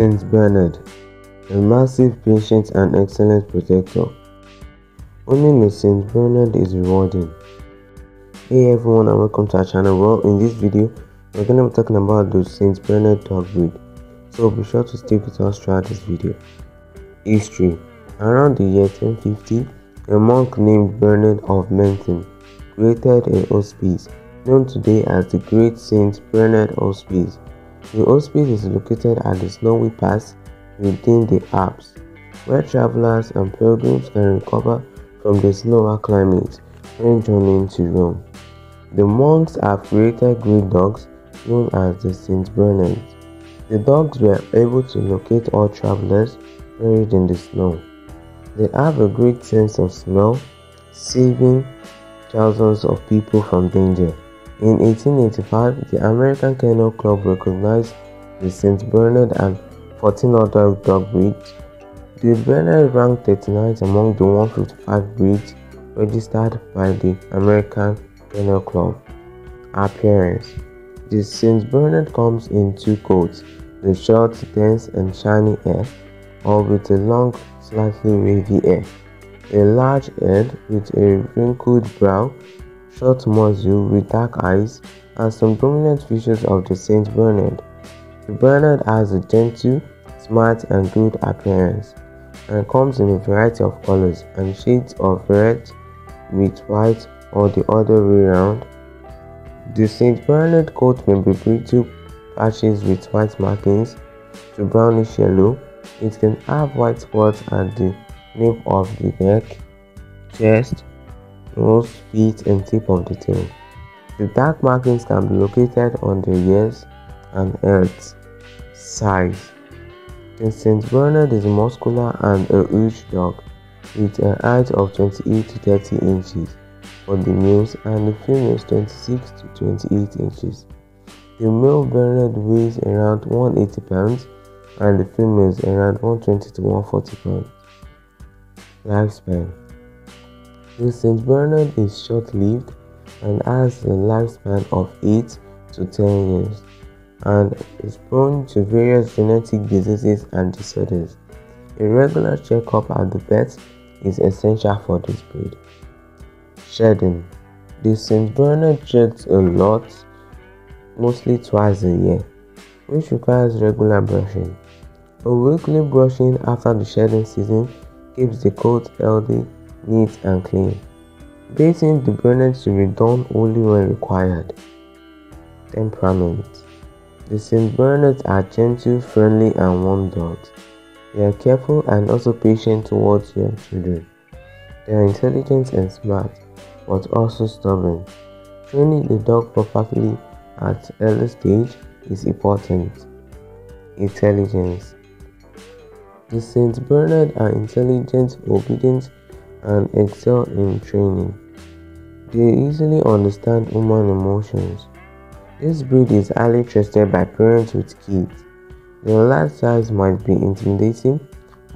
Saint Bernard, a massive, patient and excellent protector. Owning a Saint Bernard is rewarding. Hey everyone, and welcome to our channel. Well, in this video, we're going to be talking about the Saint Bernard dog breed, so be sure to stay with us throughout this video. History. Around the year 1050, a monk named Bernard of Menthon created a hospice known today as the Great Saint Bernard Hospice. The hospice is located at the snowy pass within the Alps, where travelers and pilgrims can recover from the snowy climate when journeying to Rome. The monks have created great dogs known as the Saint Bernards. The dogs were able to locate all travelers buried in the snow. They have a great sense of smell, saving thousands of people from danger. In 1885, the American Kennel Club recognized the Saint Bernard and 14 other dog breeds. The Bernard ranked 39th among the 155 breeds registered by the American Kennel Club. Appearance. The Saint Bernard comes in two coats, the short, dense and shiny hair, or with a long, slightly wavy hair, a large head with a wrinkled brow, short muzzle with dark eyes, and some prominent features of the Saint Bernard. The Bernard has a gentle, smart and good appearance, and comes in a variety of colors and shades of red with white or the other way around. The Saint Bernard coat may be brittle patches with white markings to brownish yellow. It can have white spots at the nape of the neck, chest, nose, feet and tip of the tail. The dark markings can be located on the ears and heads. Size. The Saint Bernard is muscular and a huge dog, with a height of 28 to 30 inches for the males and the females 26 to 28 inches. The male Bernard weighs around 180 pounds and the female is around 120 to 140 pounds. Lifespan. The Saint Bernard is short-lived and has a lifespan of 8 to 10 years and is prone to various genetic diseases and disorders. A regular checkup at the vet is essential for this breed. Shedding. The Saint Bernard sheds a lot, mostly twice a year, which requires regular brushing. A weekly brushing after the shedding season keeps the coat healthy, neat and clean. Baiting the Bernard should be done only when required. Temperament. The Saint Bernards are gentle, friendly and warm dogs. They are careful and also patient towards young children. They are intelligent and smart, but also stubborn. Training the dog properly at early stage is important. Intelligence. The Saint Bernard are intelligent, obedient and excel in training. They easily understand human emotions. This breed is highly trusted by parents with kids. Their large size might be intimidating,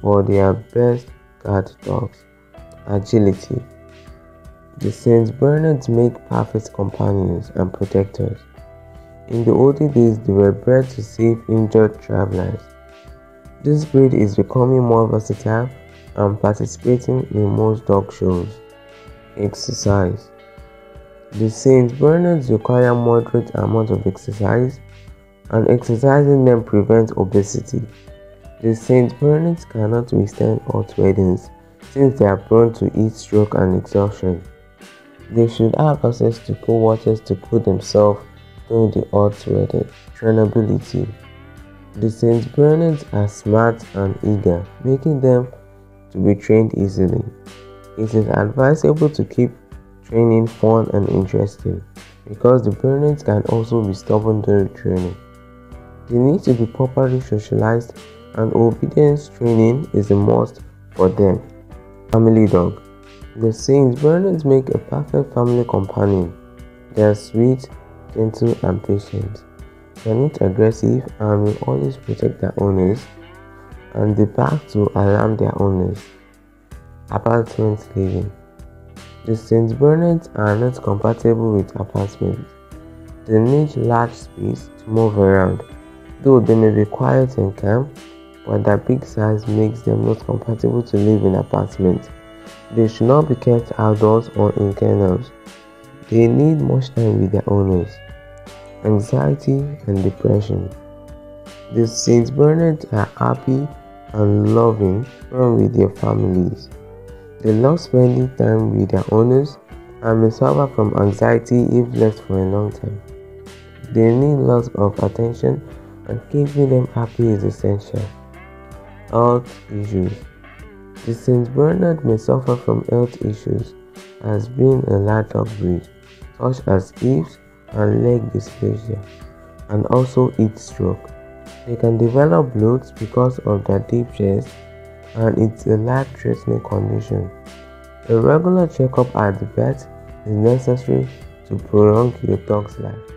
but they are best guard dogs. Agility. The Saint Bernards make perfect companions and protectors. In the olden days, they were bred to save injured travelers. This breed is becoming more versatile and participating in most dog shows. Exercise. The Saint Bernards require moderate amount of exercise, and exercising them prevents obesity. The Saint Bernards cannot withstand hot weddings since they are prone to heat stroke and exhaustion. They should have access to cool waters to cool themselves during the hot weather. Trainability. The Saint Bernards are smart and eager, making them to be trained easily. It is advisable to keep training fun and interesting because the Bernards can also be stubborn during training. They need to be properly socialized and obedience training is a must for them. Family dog. The Saint Bernards make a perfect family companion. They are sweet, gentle and patient. They are not aggressive and will always protect their owners, and they bark to alarm their owners. Apartment living. The Saint Bernards are not compatible with apartments. They need large space to move around, though they may be quiet and calm. while their big size makes them not compatible to live in apartments. They should not be kept outdoors or in kennels. They need much time with their owners. Anxiety and depression. The Saint Bernards are happy and loving when with their families. They love spending time with their owners and may suffer from anxiety if left for a long time. They need lots of attention, and keeping them happy is essential. Health issues. The Saint Bernard may suffer from health issues as being a large dog breed, such as hips and leg dysplasia, and also heat stroke. They can develop bloats because of their deep chest, and it's a life-threatening condition. A regular checkup at the vet is necessary to prolong your dog's life.